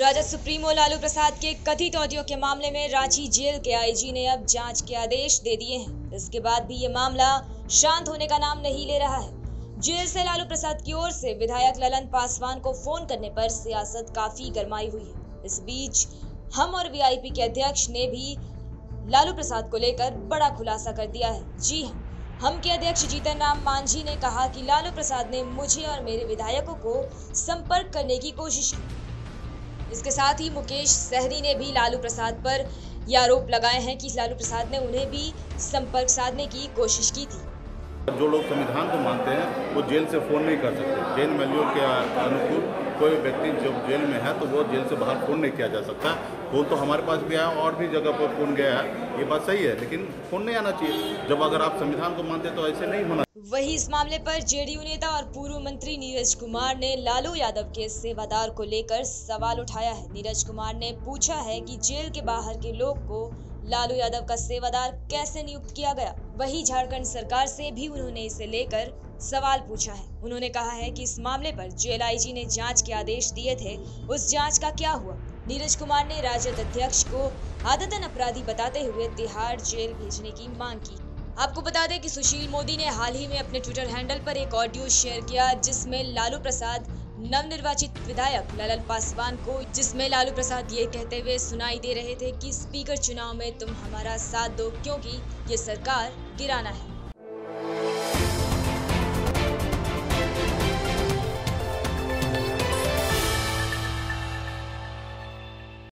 Rajad supremo Lalu Prasad के कथित audio के मामले में रांची जेल के आईजी ने अब जांच के आदेश दे दिए हैं। इसके बाद भी ये मामला शांत होने का नाम नहीं ले रहा है। जेल से लालू प्रसाद की ओर से विधायक ललन पासवान को फोन करने पर सियासत काफी गरमाई हुई है। इस बीच हम और वीआईपी के अध्यक्ष ने भी लालू प्रसाद को लेकर बड़ा खुलासा कर दिया है। जी हाँ, हम के अध्यक्ष जीतन राम मांझी ने कहा कि लालू प्रसाद ने मुझे और मेरे विधायकों को संपर्क करने की कोशिश की। इसके साथ ही मुकेश सहनी ने भी लालू प्रसाद पर यह आरोप लगाए हैं कि लालू प्रसाद ने उन्हें भी संपर्क साधने की कोशिश की थी। जो लोग संविधान को मानते हैं वो जेल से फोन नहीं कर सकते। जेल वैल्यू के अनुकूल कोई व्यक्ति जब जेल में है तो वो जेल से बाहर फोन नहीं किया जा सकता। फोन तो हमारे पास भी आया और भी जगह पर फोन गया है, ये बात सही है, लेकिन फोन नहीं आना चाहिए। जब अगर आप संविधान को मानते तो ऐसे नहीं होना। वही इस मामले पर जेडीयू नेता और पूर्व मंत्री नीरज कुमार ने लालू यादव के सेवादार को लेकर सवाल उठाया है। नीरज कुमार ने पूछा है कि जेल के बाहर के लोग को लालू यादव का सेवादार कैसे नियुक्त किया गया। वही झारखंड सरकार से भी उन्होंने इसे लेकर सवाल पूछा है। उन्होंने कहा है कि इस मामले पर जेल आईजी ने जांच के आदेश दिए थे, उस जांच का क्या हुआ। नीरज कुमार ने राजद अध्यक्ष को आदतन अपराधी बताते हुए तिहाड़ जेल भेजने की मांग की। आपको बता दें कि सुशील मोदी ने हाल ही में अपने ट्विटर हैंडल पर एक ऑडियो शेयर किया जिसमें लालू प्रसाद नवनिर्वाचित विधायक ललन पासवान को जिसमें लालू प्रसाद ये कहते हुए सुनाई दे रहे थे कि स्पीकर चुनाव में तुम हमारा साथ दो क्योंकि ये सरकार गिराना है।